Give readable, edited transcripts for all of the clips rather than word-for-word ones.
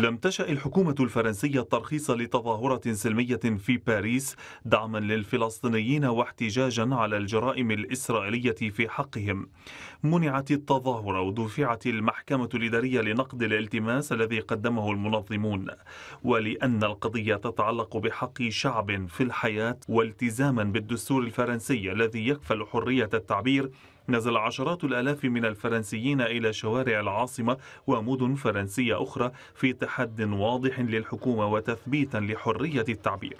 لم تشأ الحكومة الفرنسية الترخيص لتظاهرة سلمية في باريس دعما للفلسطينيين واحتجاجا على الجرائم الإسرائيلية في حقهم. منعت التظاهرة ودفعت المحكمة الإدارية لنقض الالتماس الذي قدمه المنظمون، ولأن القضية تتعلق بحق شعب في الحياة والتزاما بالدستور الفرنسي الذي يكفل حرية التعبير، نزل عشرات الآلاف من الفرنسيين إلى شوارع العاصمة ومدن فرنسية أخرى في تحد واضح للحكومة وتثبيتا لحرية التعبير.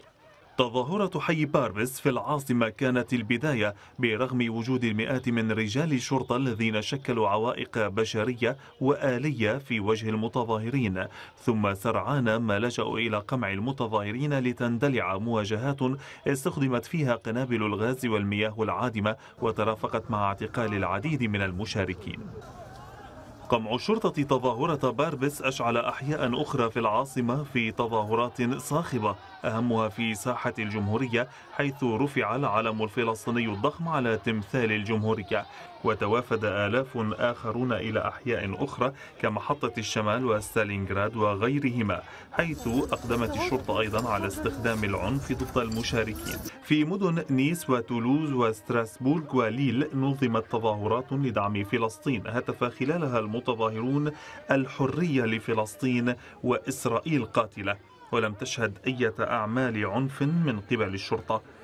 تظاهرة حي باربس في العاصمة كانت البداية، برغم وجود المئات من رجال الشرطة الذين شكلوا عوائق بشرية وآلية في وجه المتظاهرين، ثم سرعان ما لجأوا إلى قمع المتظاهرين لتندلع مواجهات استخدمت فيها قنابل الغاز والمياه العادمة وترافقت مع اعتقال العديد من المشاركين. قمع شرطة تظاهرة باربس أشعل أحياء أخرى في العاصمة في تظاهرات صاخبة، أهمها في ساحة الجمهورية حيث رفع العلم الفلسطيني الضخم على تمثال الجمهورية، وتوافد آلاف آخرون إلى أحياء أخرى كمحطة الشمال وستالينغراد وغيرهما، حيث أقدمت الشرطة أيضا على استخدام العنف ضد المشاركين. في مدن نيس وتولوز وستراسبورغ وليل نظمت تظاهرات لدعم فلسطين، هتف خلالها المتظاهرون الحرية لفلسطين وإسرائيل قاتلة، ولم تشهد أي أعمال عنف من قبل الشرطة.